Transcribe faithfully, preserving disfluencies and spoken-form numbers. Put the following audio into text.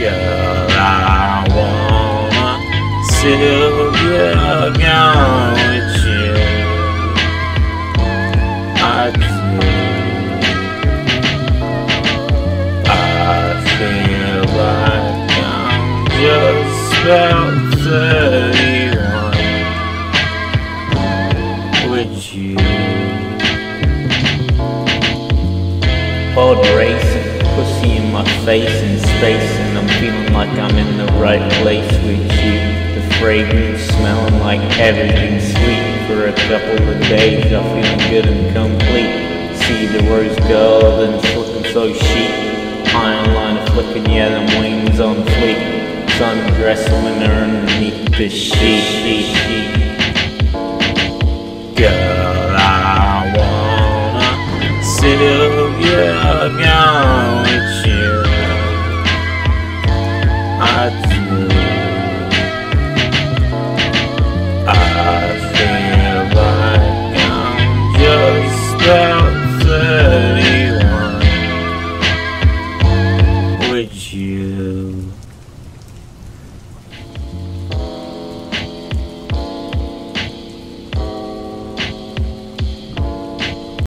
girl I want, Sylvia, gone with you. I do. I feel like I'm just about thirty-one with you. Pod racing, pussy in my face in space, and I'm feeling like I'm in the right place with you. The fragrance smelling like everything sweet. For a couple of days I'm feeling good and complete. See the rose gold and it's looking so chic. Iron line flicking, yeah, them wings on fleek. Sundress winner underneath the sheet. Girl, I wanna Sylvia gone with you. I do. I feel like I'm just about thirty-one with you.